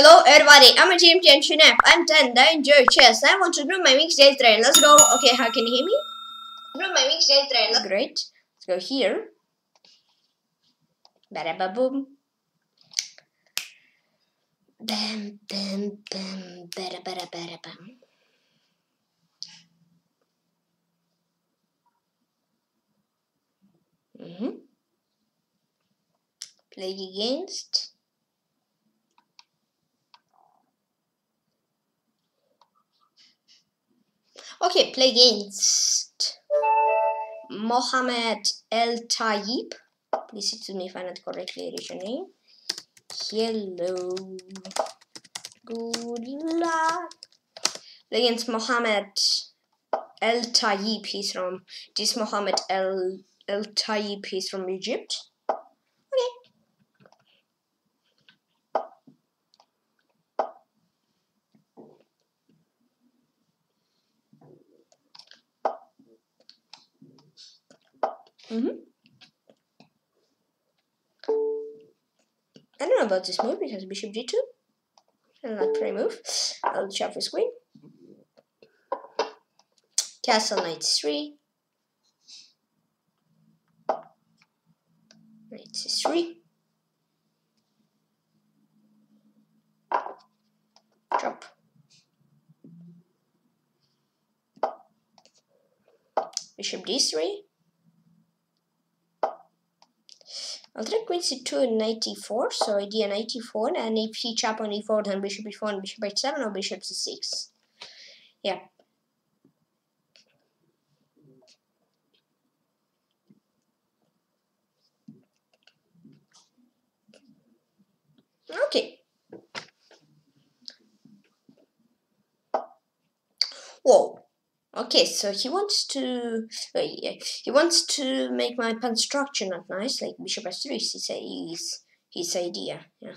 Hello everybody, I'm a GMT and Shinap. I'm 10th, I enjoy chess. I want to do my mixed day train. Let's go. Okay, how can you hear me? Do my mixed day train. Great. Let's go here. Ba-da-ba-boom. Bam, bam, bam, ba-da-ba-da-ba-da-bam. Play against. Okay, play against Mohamed El Tayeb. Please listen to me if I not correctly read your name. Hello. Good luck. Play against Mohamed El Tayeb. He's from this Mohamed El Tayeb. He's from Egypt. I don't know about this move because bishop g2 and that prey move. I'll check for queen. Castle knight 3. Knight c3. Drop. Bishop d3. I'll try queen c2 and knight e4, so idea knight e4, and if he chop on e4, then bishop e4 and bishop h7 or bishop c6. Yeah. Okay. Whoa. Okay, so he wants to make my pawn structure not nice, like bishop h3 is his idea, yeah.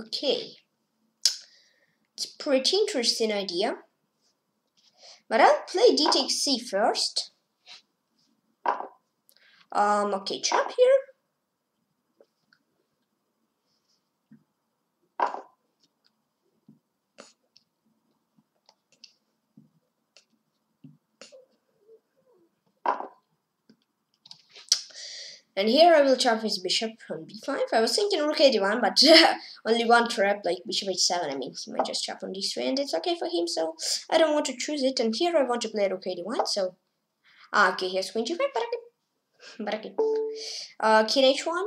Okay, it's a pretty interesting idea, but I'll play d takes c first. Okay, chop here. And here I will chop his bishop on b5. I was thinking rook a1, but only one trap, like bishop h7. I mean, he might just chop on d3, and it's okay for him, so I don't want to choose it. And here I want to play rook a1, so... Ah, okay, here's queen g5, but I can. King h1.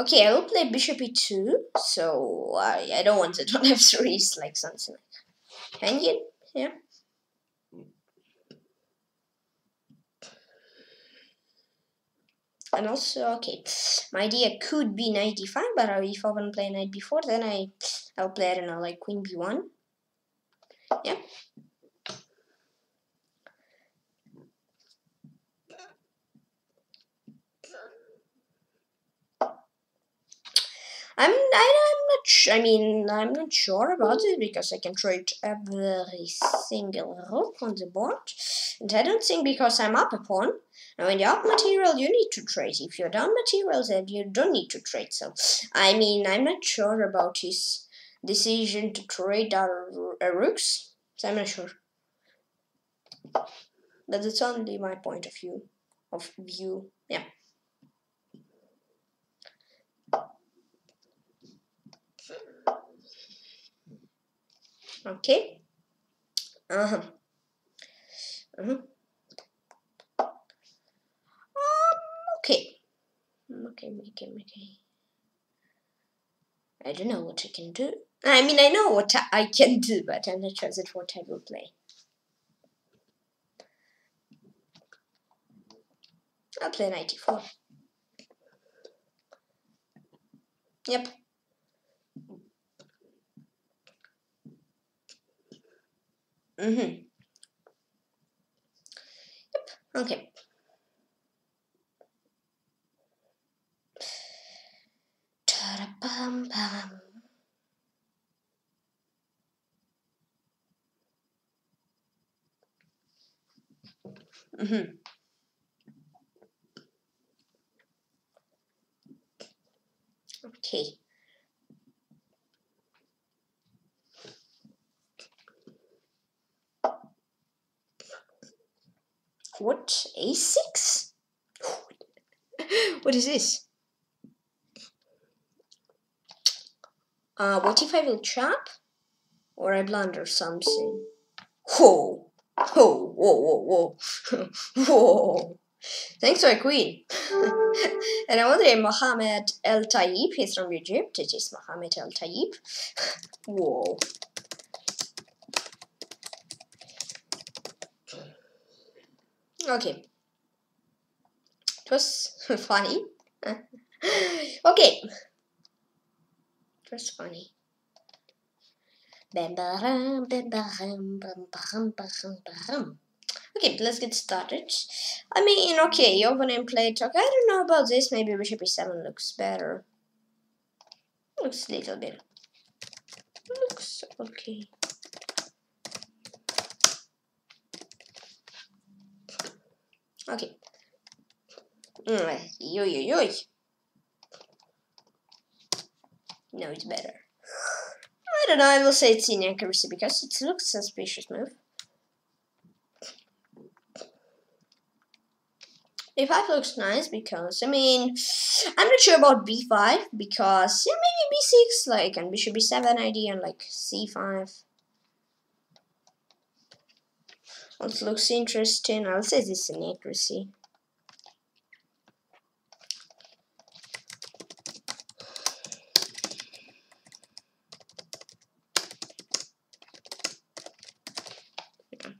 Okay, I will play bishop e2, so I don't want it on f3, it's like something like hanging, yeah. And also, okay, my idea could be knight d5, but if I want to play knight b4, then I'll play, I don't know, like queen b1, yeah. I'm not sure about it because I can trade every single rook on the board, and I don't think because I'm up a pawn. Now when you're up material, you need to trade. If you're down material, then you don't need to trade. So I mean, I'm not sure about his decision to trade our rooks. So I'm not sure, but it's only my point of view. Yeah. Okay. Okay. I don't know what I can do. I mean, I know what I can do, but I'm not sure that's what I will play. I'll play knight e4. Yep. Yep, okay. Ta-da-bum-bum. Okay. What? A6? What is this? What if I will chop? Or I blunder something? Whoa! Whoa! Whoa! Whoa! Whoa! Whoa! Thanks to our queen! And I wonder Mohamed El Tayeb, he's from Egypt, it is Mohamed El Tayeb. Whoa! Okay, it was funny. Okay, it was funny. Okay, let's get started. I mean, okay, your opponent played. Okay, I don't know about this. Maybe bishop e7 looks better. Looks a little bit. Looks okay. Okay. Yo. No, it's better. I don't know, I will say it's inaccuracy because it looks suspicious move. A5 looks nice because, I mean, I'm not sure about B5 because, yeah, maybe B6, like, and bishop B7 idea and, like, C5. It looks interesting. I'll say this is inaccuracy. Yeah.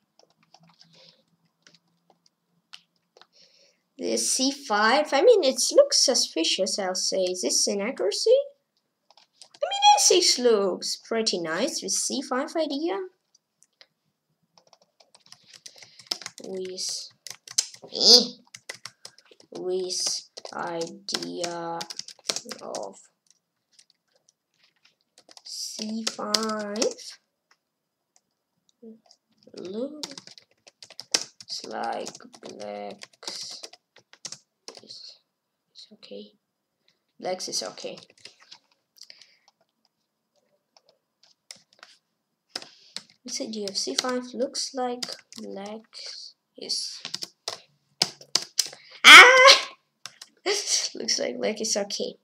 The C5, I mean, it looks suspicious. I'll say, is this inaccuracy? I mean, A6 looks pretty nice with C5 idea. With idea of C5 looks like blacks is okay. Blacks is okay. This idea of C5 looks like blacks. Yes. Ah! Looks like it's okay.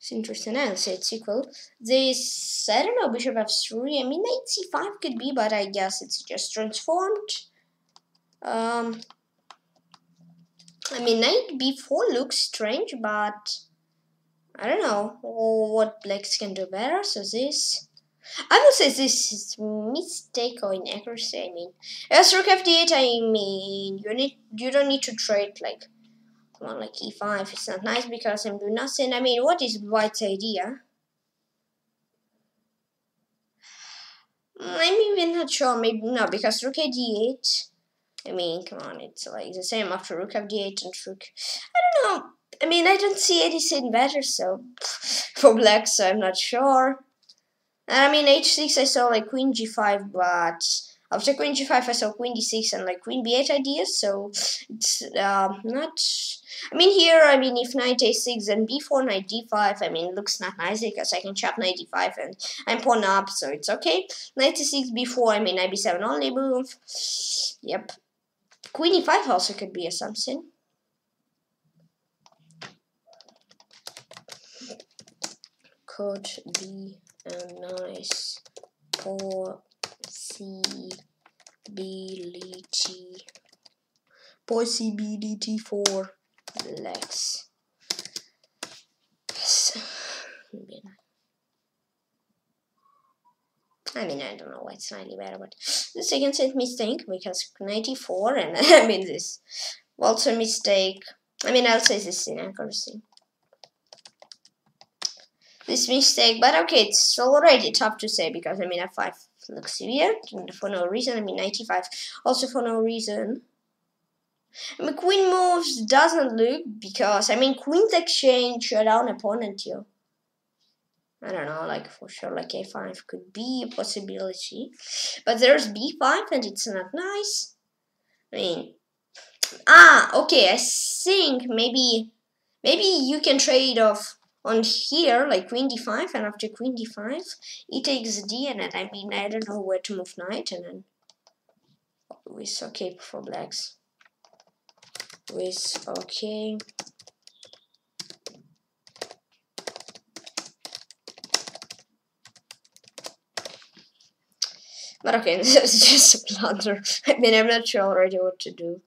It's interesting. I'll say it's equal. This, I don't know, bishop f3. I mean, knight c5 could be, but I guess it's just transformed. I mean, knight b4 looks strange, but I don't know what blacks can do better. So this. I will say this is mistake or inaccuracy. I mean, as rook f8. I mean, you don't need to trade like come on, like e5. It's not nice because I'm doing nothing. I mean, what is white's idea? I'm even not sure. Maybe no, because rook d8. I mean, come on, it's like the same after rook f8 and rook. I don't know. I mean, I don't see anything better. So for black, so I'm not sure. And I mean h6 I saw like queen g5, but after queen g5 I saw queen d6 and like queen b8 ideas, so it's not... I mean here, I mean if knight a6 and b4 knight d5, I mean it looks not nice because I can chop knight d5 and I'm pawn up, so it's okay. Knight a6 b4, I mean knight b7 only move. Yep. Queen e5 also could be a something. Could be a nice possibility for blacks. I mean, I don't know why it's slightly better, but this again is a mistake because knight e4, and I mean this. Walter mistake. I mean, I'll say this in accuracy. This mistake, but okay, it's already tough to say because I mean a 5 looks weird for no reason. I mean 95 also for no reason. I mean queen moves doesn't look because I mean queen's exchange showdown opponent here. I don't know, like for sure like a5 could be a possibility. But there's b5 and it's not nice. I mean okay, I think maybe you can trade off on here, like queen d5, and after queen d5, he takes d, and then, I mean, I don't know where to move knight, and then with okay for blacks. With okay. But okay, this is just a blunder. I mean, I'm not sure already what to do.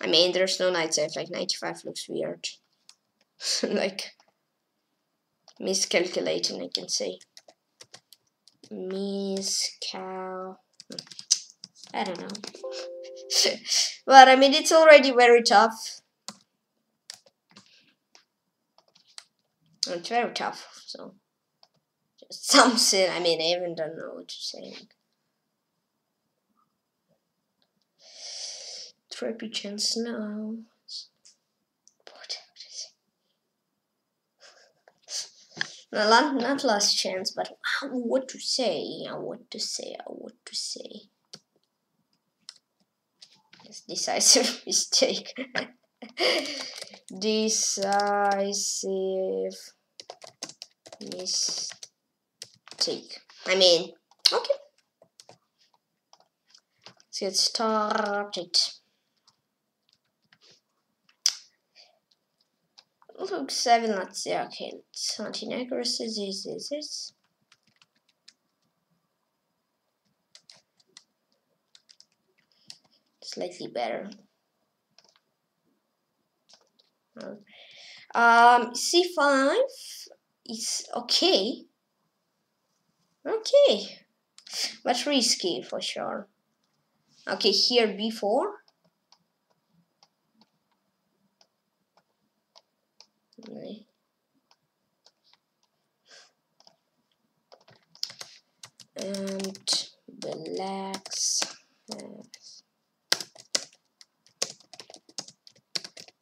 I mean, there's no knight safe, like 95 looks weird. Like miscalculating, I can say. I don't know. But I mean, it's already very tough. It's very tough, so just something. I mean, I even don't know what you're saying. Trippy chance now. Not last chance, but what to say, what to say. Yes, decisive mistake. Decisive mistake. I mean, okay. Let's get started. Look, 7, let's see, okay, it's not inaccuracy, this. Slightly better. C5 is okay. Okay. But risky for sure. Okay, here B4. And blacks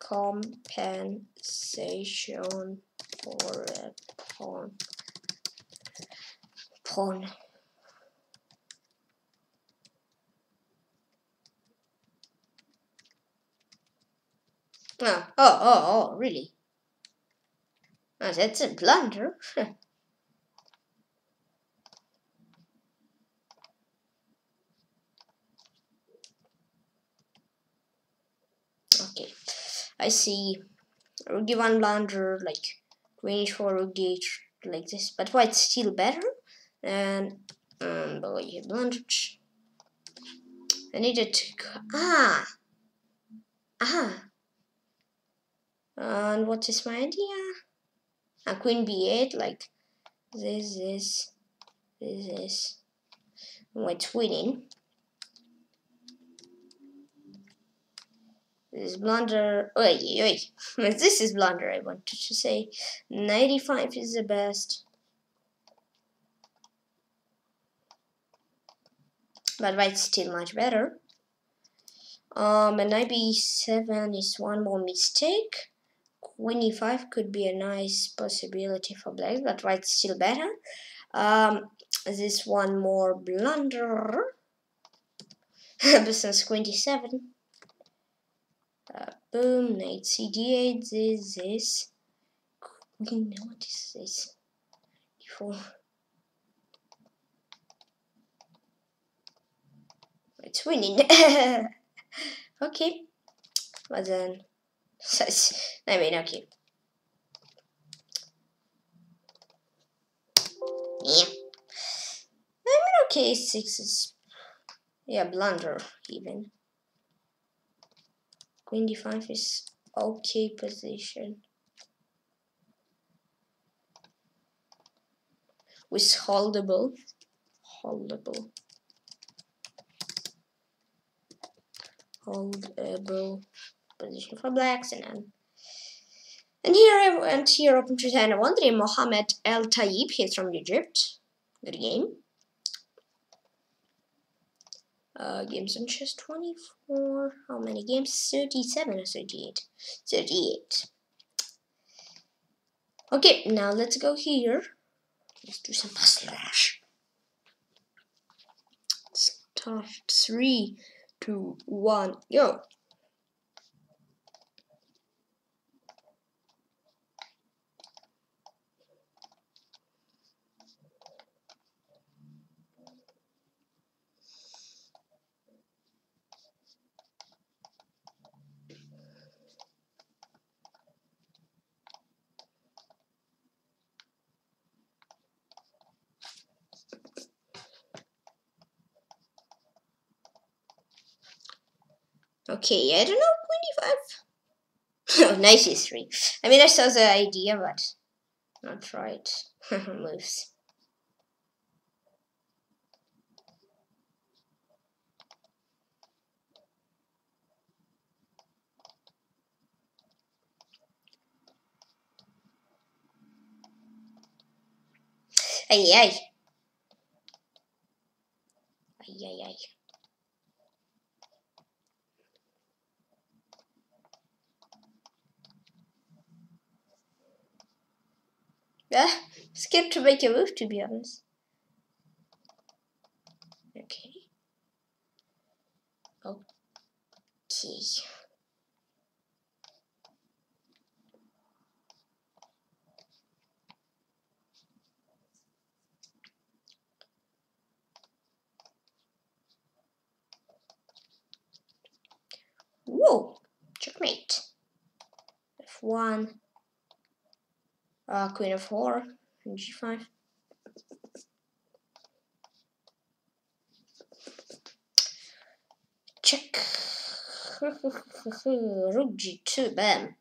compensation for a pawn. Oh, really? Oh, that's a blunder. Okay, I see. Rook d1 blunder, like queen h4, rook d8, like this. But white's still better. And boy, he blundered. I needed to go. And what is my idea? Queen b8, like this. White's winning. This is blunder. Wait. This is blunder, I wanted to say. 95 is the best. But white's still much better. And ib7 is one more mistake. Queen e5 could be a nice possibility for black, but white's still better. This one more blunder. Since queen d7. Boom, knight cd8, this. Queen, what is this? d4. It's winning. Okay. But then. I mean, okay. Yeah. I mean, okay, 6 is. Yeah, blunder, even. Queen d5 is okay position. With holdable. holdable position for blacks, and here open 2013 Mohamed El Tayeb. He's from Egypt. Good game. Games on chess 24. How many games? 37 or 38? 38. Okay, now let's go here. Let's do some Puzzle Rush. Start 3, 2, 1, go. Okay, I don't know, 25. Oh, nice history. I mean, I saw the idea, but not right. Moves. Ay, ay. Ay, ay, ay. Scared to make a move, to be honest. Okay. Okay. Whoa! Checkmate. F1. Queen of 4 and G5. Check. Rook G2, bam.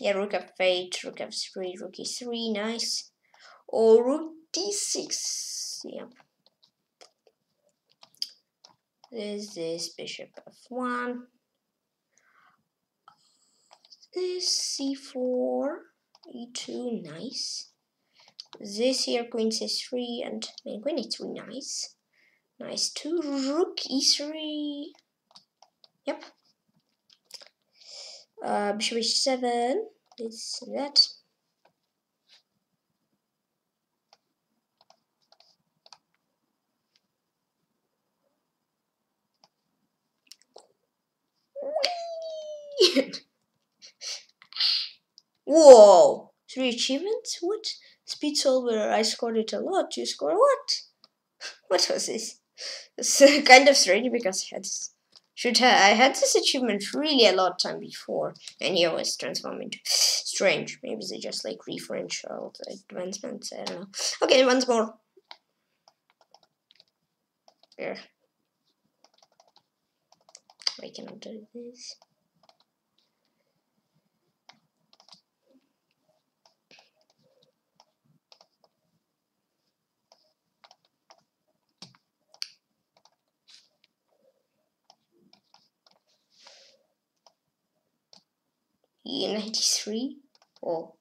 Yeah, Rook F8, Rook F3, Rook E3, nice. Or Rook D6. Yep. This is Bishop F1. This C4. E2, nice. This here Queen C3 and main Queen E3, nice. Nice too. Rook E3. Yep. Bishop H7. This and that. Whoa! 3 achievements? What? Speed solver, I scored it a lot. You score what? What was this? It's kind of strange because I had this achievement really a lot time before, and he always transformed into strange. Maybe they just like refresh all the advancements. I don't know. Okay, once more. Here. I cannot do this. E93. Oh.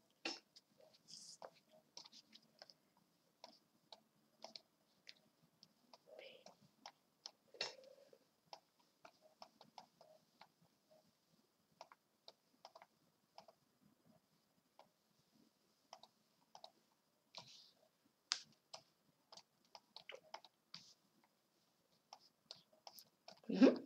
Mm-hmm.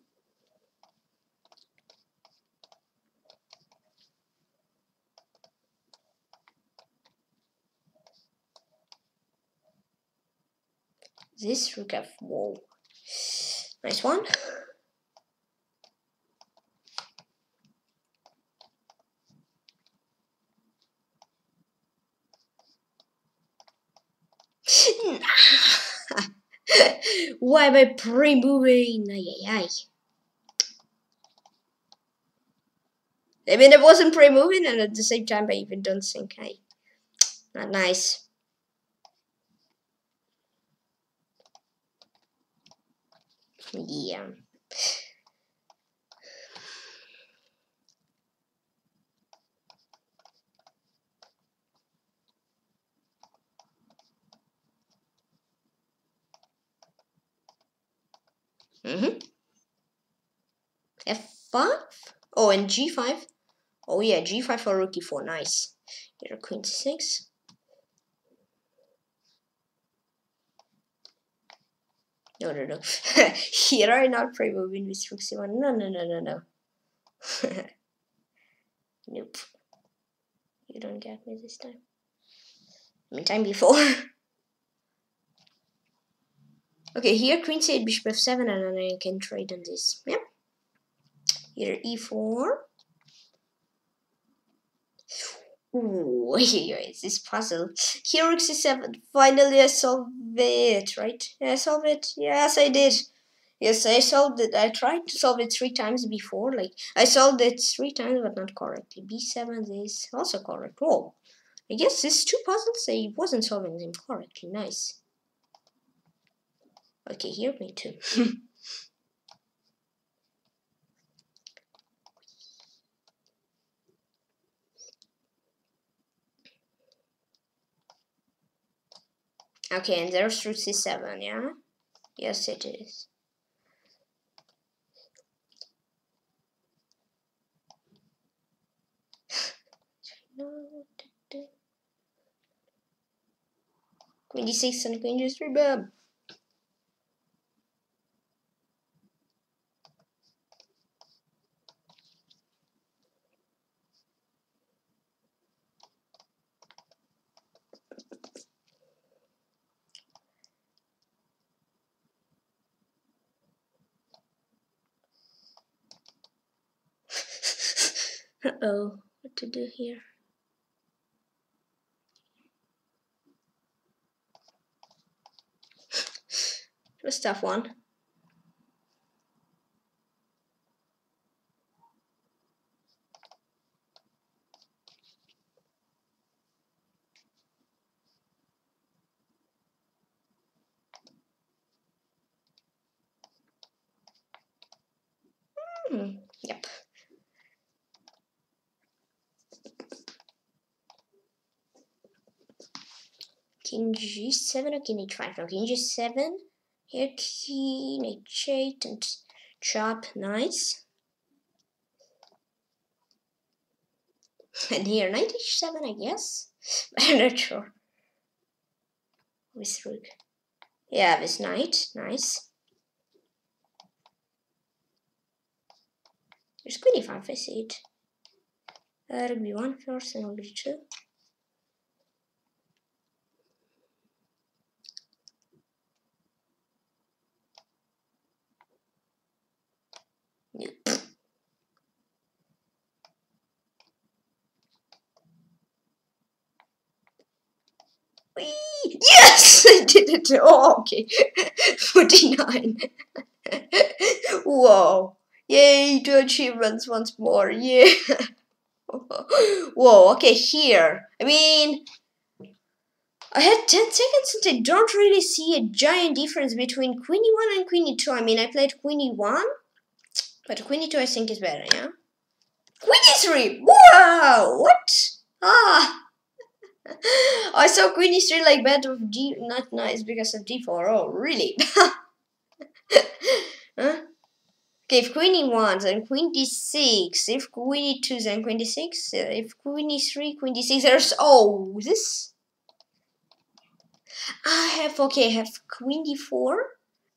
This Rook F, whoa, nice one. Why am I pre-moving? Ay, ay, ay. I mean, I wasn't pre-moving, and at the same time, I even don't think I. Not nice. Yeah. F5? Oh, and G5. Oh yeah, G5 for rook E4. Nice. Here, Queen C6. No. Here I not play moving with rook C1. No. Nope. You don't get me this time. I mean, time before. Okay, here Queen C8, Bishop F7, and then I can trade on this. Yeah. Here E4. Ooh, is this puzzle. Here Rook C7. Finally, I solved it, right? I solved it. Yes, I did. Yes, I solved it. I tried to solve it 3 times before. Like, I solved it 3 times, but not correctly. B7 is also correct. Oh, I guess these 2 puzzles, I wasn't solving them correctly. Nice. Okay, here me too. Okay, and there's rook C7, yeah? Yes, it is. Queen D6 and Queen G3, bam! Uh-oh, what to do here? It was a tough one. Yep. King G7 or King H5? No, King G7. Here, King H8 and chop. Nice. And here, Knight H7, I guess. I'm not sure. With rook. Yeah, with knight. Nice. There's Queen E5, I see it. Rook B1 first and rook B2. Yes, I did it. Oh, okay. 49. Whoa. Yay, 2 achievements once more. Yeah. Whoa, okay, here. I mean, I had 10 seconds and I don't really see a giant difference between Queen E1 and Queen E2. I mean, I played Queen E1, but Queen E2 I think is better, yeah? Queen E3! Wow! What? Ah! I saw Queen E3 like bad of D, not nice because of D4. Oh, really? Huh? Okay, if Queen E1, then Queen D6. If Queen E2, then Queen D6. If Queen E3, Queen D6. There's oh this. I have okay. I have Queen D4,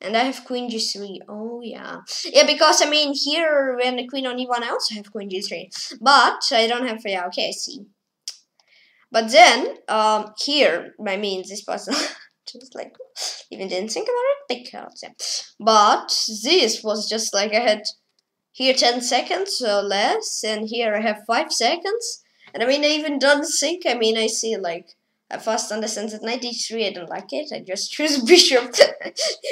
and I have Queen G3. Oh yeah, yeah. Because I mean here when the Queen on E1, I also have Queen G3, but I don't have yeah. Okay, I see. But then, here, I mean, this puzzle, just like, even didn't think about it, because, yeah. But this was just like, I had here 10 seconds or less, and here I have 5 seconds, and I mean, I even don't think, I mean, I see, like, I first understand that knight d3, I don't like it, I just choose bishop,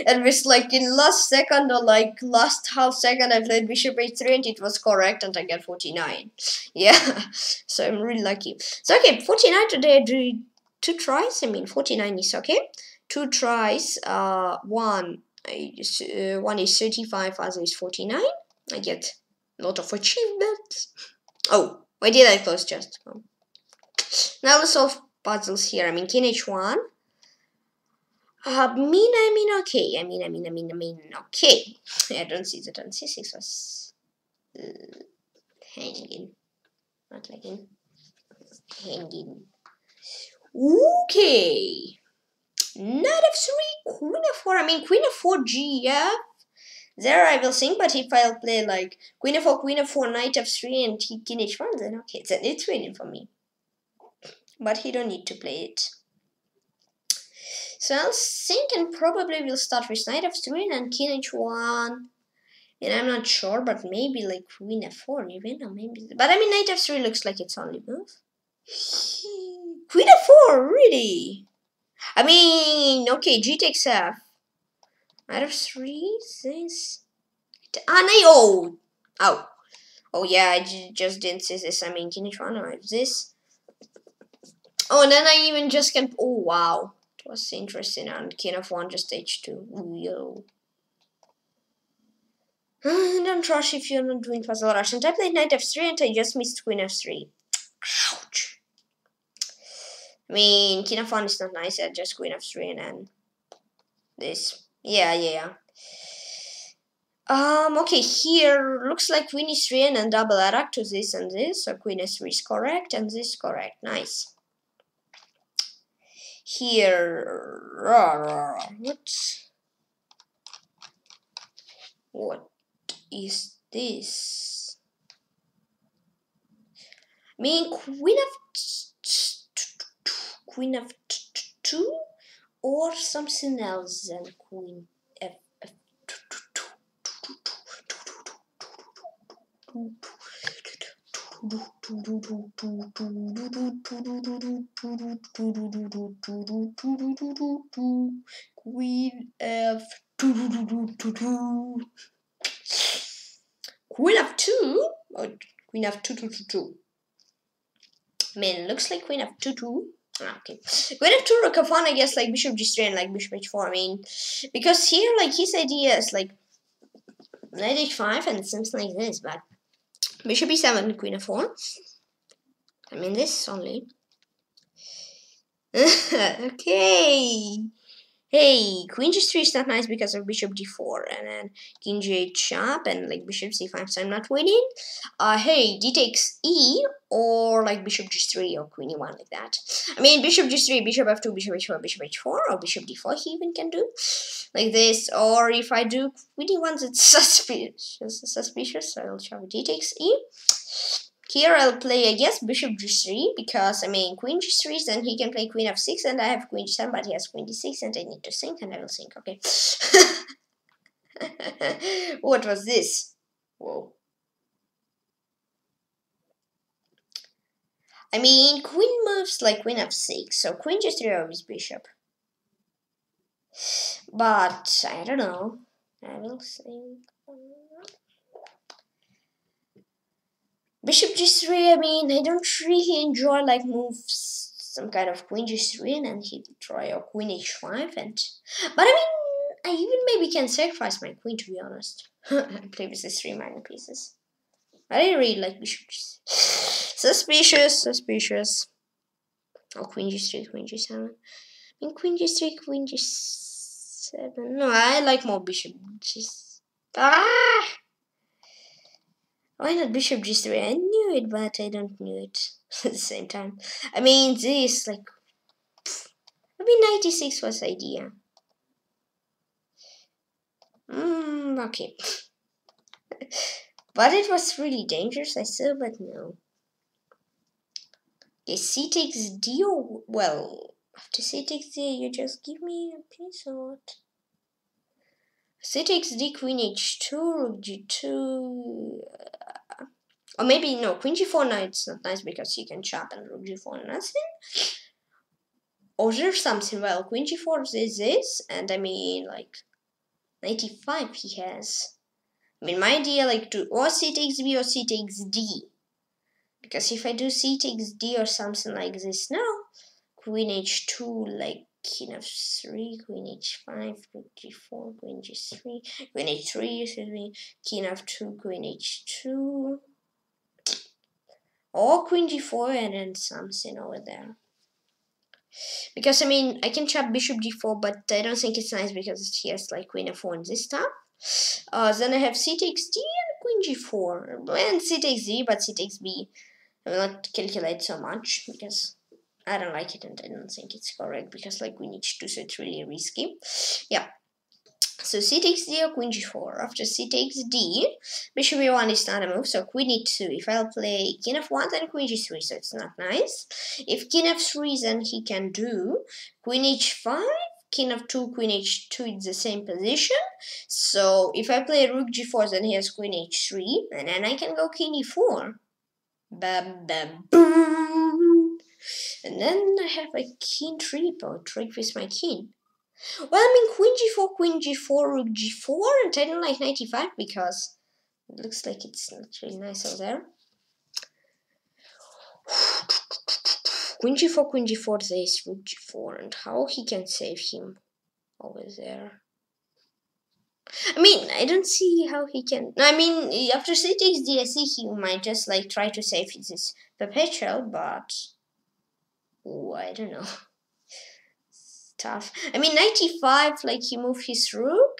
and with, like, in last second, or, like, last half second, I played bishop a3, and it was correct, and I got 49. Yeah, so I'm really lucky. So, okay, 49 today, I did 2 tries, I mean, 49 is okay. 2 tries, one is 35, other is 49. I get a lot of achievements. Oh, why did I close just? Oh. Now let's solve puzzles here. I mean, King H1. Okay. I don't see the 26 was hanging. Not like in hanging. Okay. Knight f3, queen f4. I mean, queen f4, gf. There I will think, but if I'll play like queen f4, knight f3, and king h1, then okay, then it's winning for me. But he don't need to play it. So I'll think and probably will start with knight f3 and king h1. And I'm not sure, but maybe like queen f4 even, or maybe. But I mean, knight f3 looks like it's only move. Queen f4, really? I mean, okay, g takes f. Knight f3, this. Ah, knight, oh! Ow. Oh, yeah, I just didn't see this. I mean, king h1 or this. Oh, and then I even just can. Oh, wow. It was interesting. And king f1, just h2. Yo. Don't rush if you're not doing puzzle rush. And I played knight f3 and I just missed queen f3. Ouch. I mean, king f1 is not nice. I just queen f3 and then this. Yeah. Okay, here looks like queen e3 and then double attack to this and this. So queen e3 is correct and this is correct. Nice. Here, what is this? I mean, queen of two or something else than queen f two. Queen f queen of two or queen of 2 2 2 2. Man, looks like queen of 2 2. Okay, queen of two rook f1. I guess like bishop g3 and like bishop h4. I mean, because here like his idea is like knight h5 and something like this, but. Bishop e7, queen f4. I mean, this only. Okay. Hey, queen g3 is not nice because of bishop d4 and then king g8 sharp and like bishop c5, so I'm not winning. Hey, d takes e or like bishop g3 or queen e1 like that. I mean, bishop g3, bishop f2, bishop h4, bishop h4 or bishop d4 he even can do like this. Or if I do queen e1, it's suspicious, so I'll try d takes e. Here I'll play, I guess, bishop g3, because, I mean, queen g3, then he can play queen f6, and I have queen g7, but he has queen d6, and I need to think, and I will think, okay. What was this? Whoa. I mean, queen moves like queen f6, so queen g3 or bishop. But, I don't know. I will think. Bishop g3, I mean, I don't really enjoy like moves, some kind of queen g3 and then he try or queen h5 and... But I mean, I even maybe can sacrifice my queen to be honest. I play with the three minor pieces. I didn't really like bishop g3. Suspicious. Or queen g3, queen g7. I mean, queen g3, queen g7. No, I like more bishop g3. Ah! Why not bishop g3? I knew it, but I don't knew it at the same time. I mean, this, like... I mean, 96 was idea. Okay. But it was really dangerous, I saw, but no. Okay, c takes d, or... Well, after c takes d, you just give me a piece or what? C takes d, queen h2, rook g2... Or maybe, no, queen g4, now it's not nice because you can chop and rook g4, nothing. Or there's something, well, queen g4, this, and I mean, like, 95 he has. I mean, my idea, like, to, or c takes b or c takes d. Because if I do c takes d or something like this now, queen h2, like, king f3, queen h5, rook g4, queen g3, queen h3, excuse me, king f2, queen h2. Or queen g4 and then something over there. Because, I mean, I can trap bishop d4, but I don't think it's nice because he has, like, queen f4 and this stuff. Then I have c takes d and queen g4. And c takes d, but c takes b. I will not calculate so much because I don't like it and I don't think it's correct because, like, we need to, so it's really risky. Yeah. So c takes d or queen g4. After c takes d, bishop e1 is not a move, so queen e2. If I'll play king f1, then queen g3, so it's not nice. If king f3, then he can do queen h5, king f2, queen h2, it's the same position. So if I play rook g4, then he has queen h3, and then I can go king e4. Bam, bam, boom. And then I have a king triple, trick with my king. Well, I mean, queen g4, rook g4, and I don't like 95 because it looks like it's not really nice out there. Queen g4, this, rook g4, and how he can save him over there. I mean, I don't see how he can... I mean, after c takes d, I see he might just, like, try to save his perpetual, but... Ooh, I don't know. Tough. I mean, 95, like, he moved his rook.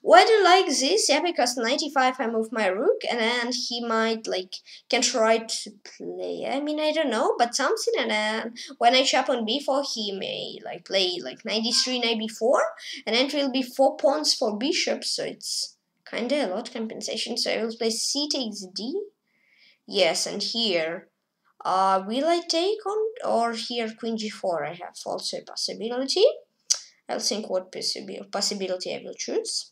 Why do you like this? Yeah, because 95 I move my rook, and then he might, like, can try to play. I mean, I don't know, but something. And then when I chop on b4, he may, like, play, like, 93, knight b4, and then it will be 4 pawns for bishops, so it's kind of a lot compensation. So I will play c takes d. Yes, and here... will I take on, or here queen g4? I have also a possibility. I'll think what possibility I will choose.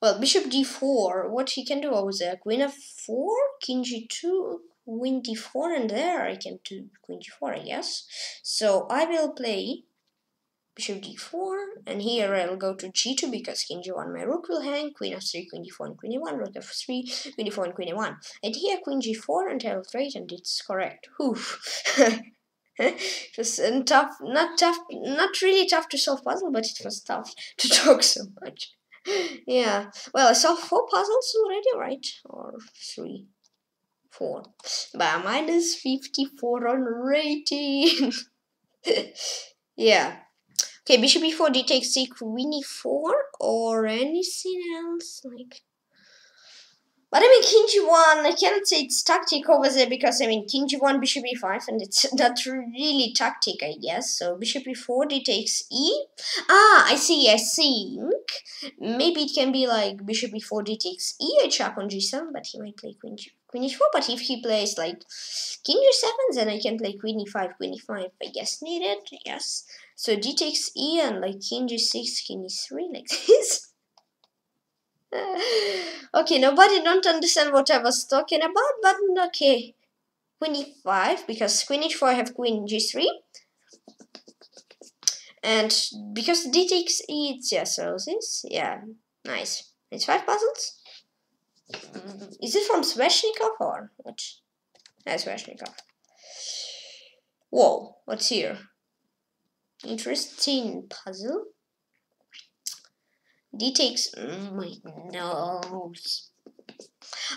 Well, bishop d4, what he can do over there? Queen f4, king g2, queen d4, and there I can do queen g4, I guess. So I will play bishop d4, and here I'll go to g2 because king g1 my rook will hang, queen f3, queen d4 and queen e1, rook f3, queen d4 and queen e1. And here queen g4 and I'll trade, and it's correct. Oof. It was not really tough to solve puzzle, but it was tough to talk so much. Yeah. Well, I solved 4 puzzles already, right? Or 3, 4. But minus 54 on rating. Yeah. Okay, bishop e4, d takes c, queen e4, or anything else, like... But I mean, king g1, I cannot say it's tactic over there, because, I mean, king g1, bishop e5, and it's not really tactic, I guess. So, bishop e4, d takes e. Ah, I see, I think. Maybe it can be like bishop e4, d takes e, I chop on g7, but he might play queen e4, but if he plays, like, king g7, then I can play queen e5, I guess needed, yes. So d takes e and like king g6, king e3, like this. Okay, nobody don't understand what I was talking about, but okay. Queen e5, because queen h4 I have queen g3. And because d takes e, it's yeah, so this, yeah, nice. It's 5 puzzles. Is it from Sveshnikov or what? That's Sveshnikov. Whoa, what's here? Interesting puzzle. D takes... Wait, no.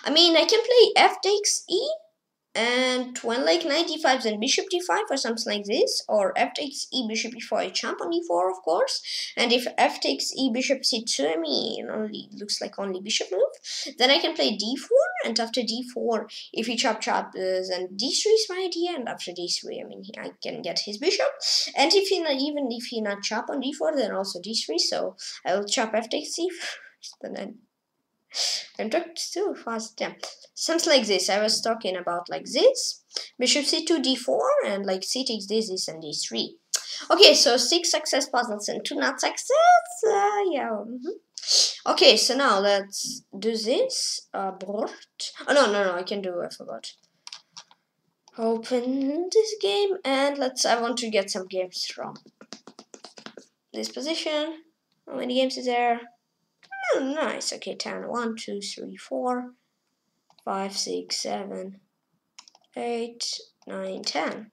I mean, I can play f takes e, and when like 95, then bishop d5 or something like this, or f takes e, bishop e4, I jump on e4, of course. And if f takes e, bishop c2, I mean, only looks like only bishop move. Then I can play d4, and after d4, if he chop, then d3 is my idea, and after d3, I mean, I can get his bishop. And if he not, even if he not chop on d4, then also d3, so I will chop f takes e first, and then... I'm talking too fast, yeah. Something like this. I was talking about like this. Bishop c2, d4, and like c takes this, and d3. Okay, so 6 success puzzles and 2 not success. Yeah. Mm-hmm. Okay, so now let's do this. Abort. Oh, no, I can do, I forgot. Open this game, and let's, I want to get some games from this position. How many games is there? Oh, nice. Okay, 10. 1, 2, 3, 4, 5, 6, 7, 8, 9, 10.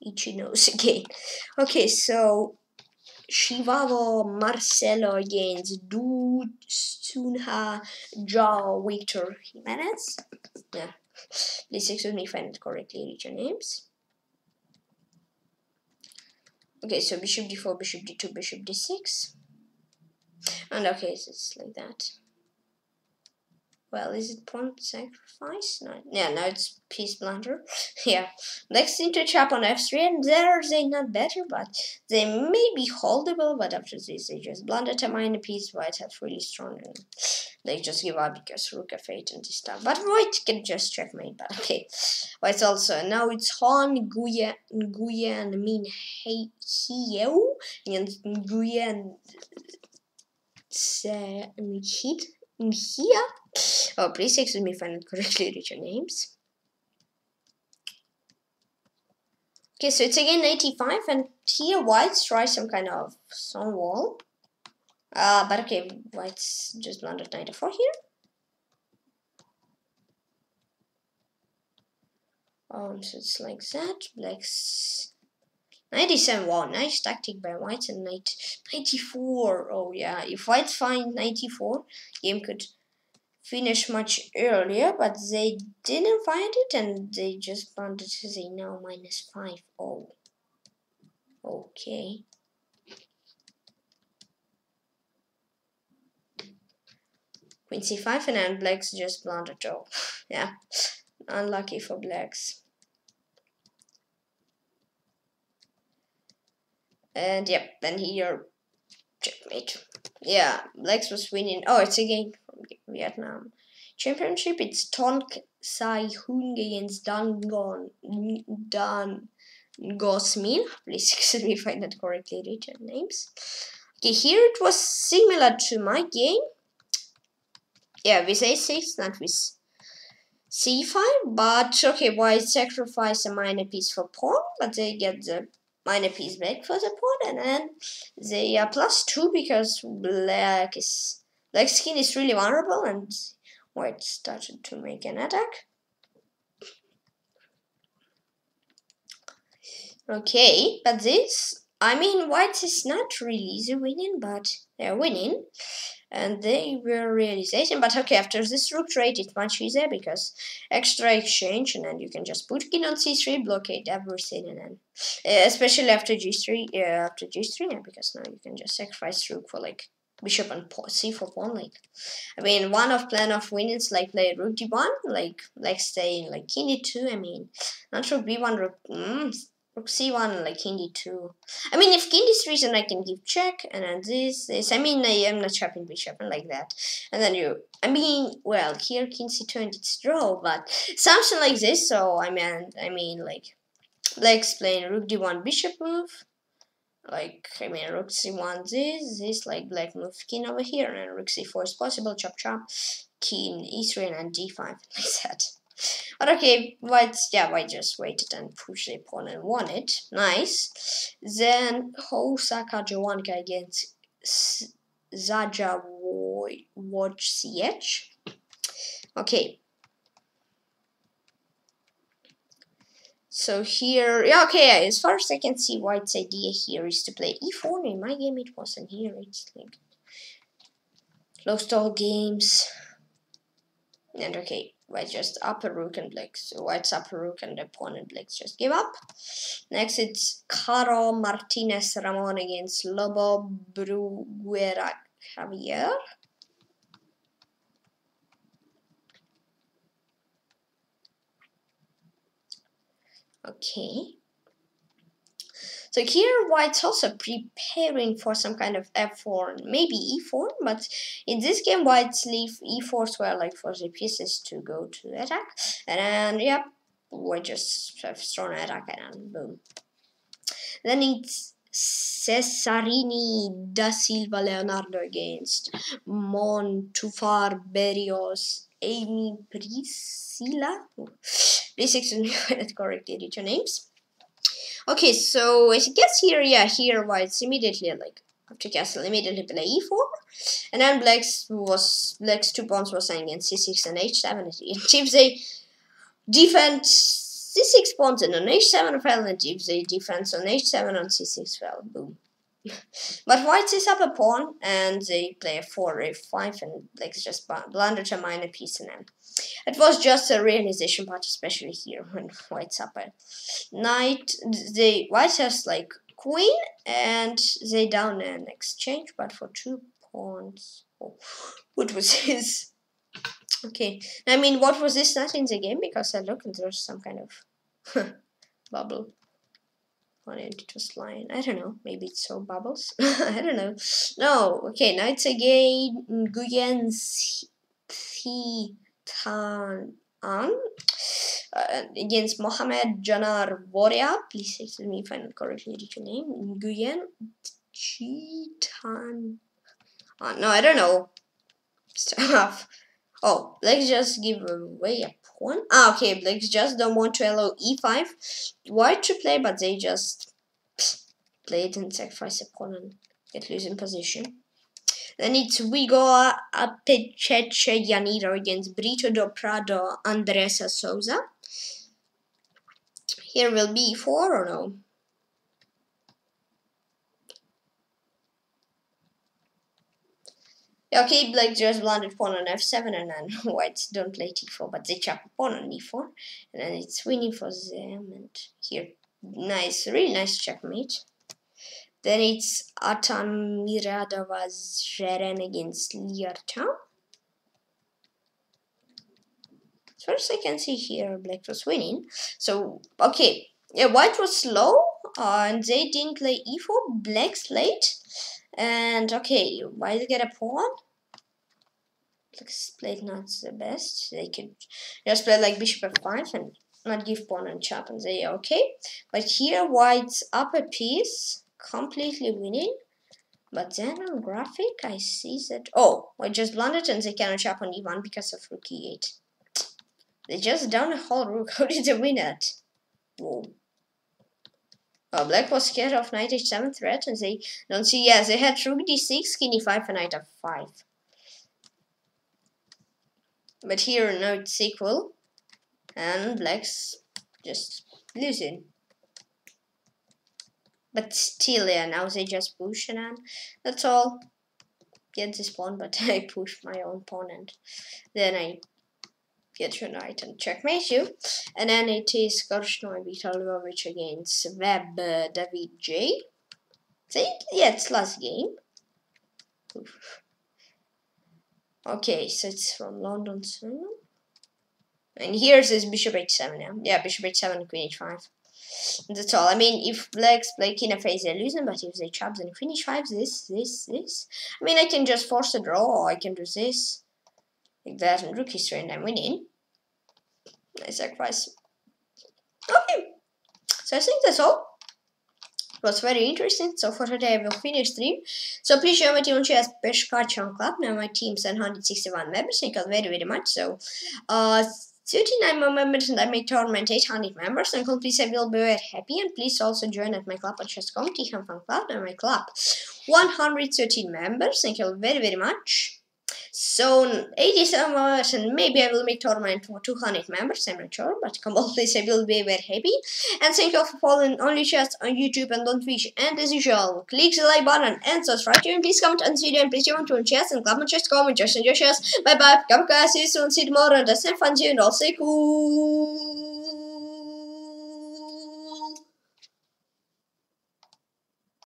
Ichi knows again. Okay, so Shivavo, Marcelo Jens, Du Sunha, Joao, Victor Jimenez. Yeah. Please excuse me if I didn't correctly read your names. Okay, so bishop d4, bishop d2, bishop d6. And okay, so it's like that. Well, is it pawn sacrifice? No, yeah, now it's piece blunder. Yeah, next into chap on f3, and there they not better, but they may be holdable. But after this, they just blunder to minor piece. White has really strong, and they just give up because rook f8 and this stuff. But white can just checkmate. But okay, white's also now it's Han Nguyen and Min Heo and Nguyen Hit. Here, oh, please excuse me if I don't correctly read your names. Okay, so it's again 85, and here whites try some kind of stone wall. But okay, whites just blundered knight f4 here. So it's like that. Black's 97, wow, nice tactic by whites, and knight 94, oh yeah, if whites find 94, game could finish much earlier, but they didn't find it, and they just bounded to say now minus 5, oh, okay. Queen c5, and then blacks just blundered, oh, yeah, unlucky for blacks. And yep, then here, checkmate. Yeah, blacks was winning. Oh, it's again from Vietnam Championship. It's Tonk Sai Hoon against Dan Gosmin. Please excuse me if I didn't correctly read their names. Okay, here it was similar to my game. Yeah, with a6, not with c5. But okay, white sacrifice a minor piece for pawn, but they get the minor piece back for the pawn, and then they are +2 because black skin is really vulnerable, and white started to make an attack. Okay, but this, I mean, white is not really the winning, but they're winning, and they were realization. But okay, after this rook trade, it's much easier because extra exchange, and then you can just put king on c3, blockade everything, and then especially after g3, because now you can just sacrifice rook for like bishop and c4 pawn. Like, I mean, one of plan of winnings like play rook d1, like staying like king d2. I mean, not rook b1, rook. C1 like king d2. I mean, if king d3, then I can give check, and then this. I mean, I am not chopping bishop and like that. And then you, I mean, well, here king c2 and it's draw, but something like this. So I mean, like black's playing rook d1 bishop move. Like, I mean, rook c1 this like black move king over here, and then rook c4 is possible. Chop chop, king e3 and then d5 like that. But okay, white just waited and pushed the pawn and won it. Nice. Then Hosaka Jowanka against Zaja Watch CH. Okay. So here, yeah, okay, as far as I can see, white's idea here is to play e4. In my game, it wasn't here. It's like lost all games. And okay. White just upper rook and black. So white's upper rook and the pawn and blacks just give up. Next it's Caro Martinez Ramon against Lobo Bruguera Javier. Okay. So here white's also preparing for some kind of f4, maybe e4, but in this game white's leave e4 square like for the pieces to go to attack, and then yep, we just have strong attack and then boom. Then it's Cesarini da Silva Leonardo against Montufar Berrios Amy Priscilla. Please excuse me if I didn't correctly read your names. Okay, so as it gets here, yeah, here white's immediately like after castle immediately play e4, and then black's two pawns was against c6 and h7. And if they defend c6 pawns and on h7 fell, and if they defense on h7 on c6 fell, boom. But white is up a pawn, and they play 4a5, and blacks just blundered a minor piece in hand. It was just a realization part, especially here when white's up a knight. They white has like queen, and they down an exchange, but for two pawns. Oh, what was this? Okay, I mean, what was this knight in the game? Because I look and there's some kind of bubble. It was lying. I don't know. Maybe it's so bubbles. I don't know. No. Okay. Knights again. Nguyen Thitan Ang against Mohamed Janar Boria. Please tell me if I not correctly read your name. Nguyen Thitan. No, I don't know. Stuff. Oh, let's just give away a pawn. Ah, okay, blacks just don't want to allow e5. White to play, but they just played and sacrifice a pawn and get losing position. Then it's Vigor Apetcheche Yaniro against Brito do Prado Andressa Souza. Here will be e4 or no? Okay, black just blundered pawn on f7, and then whites don't play t4, but they chop a pawn on e4, and then it's winning for them, and here, nice, really nice checkmate. Then it's Atamiradova Zheren against Liartan. As far as I can see here, black was winning, so, okay, yeah, white was slow, and they didn't play e4, black's late. And okay, white get a pawn. Black's played not the best. They can just play like bishop f5 and not give pawn and chop, and they are okay. But here white's upper piece completely winning. But then on graphic I see that oh, white just blundered and they cannot chop on e1 because of rook e8. They just down a whole rook. How did they win at? Whoa. Oh, black was scared of knight h7 threat, and they don't see. Yeah, they had rook d6, king e5, and knight f5. But here now it's equal, and black's just losing. But still, yeah, now they just push, and that's all. Get this pawn, but I push my own pawn, and then I get your knight and checkmate you. And then it is Korshnoi Vitalovic against Web David J. See? Yeah, it's last game. Oof. Okay, so it's from London. And here's this bishop h7 now. Yeah, bishop h7, queen h5. That's all. I mean, if blacks play king f8, they're losing, but if they chop, then queen h5, this. I mean, I can just force a draw, or I can do this. Like that, and rook e3, and I'm winning. I sacrifice. Okay, so I think that's all. It was very interesting. So for today, I will finish stream. So please join my team on chess Peshkachan Club. Now my team 761 members. Thank you very much. So 39 more members, and I may tournament 800 members. And please, I will be very happy. And please also join at my club on chess.com, Tihan Fan Club, and my club 113 members. Thank you very much. So 87 members, and maybe I will make tournament for 200 members, I'm not sure, but come on, please, I will be very happy. And thank you all for following Only Chess on YouTube and on Twitch, and as usual, click the like button and subscribe to me, please comment on this video, and please join to chess and club on chess.com and just enjoy chess. Bye bye, come guys, see you soon, see you tomorrow, and have fun, and all stay cool.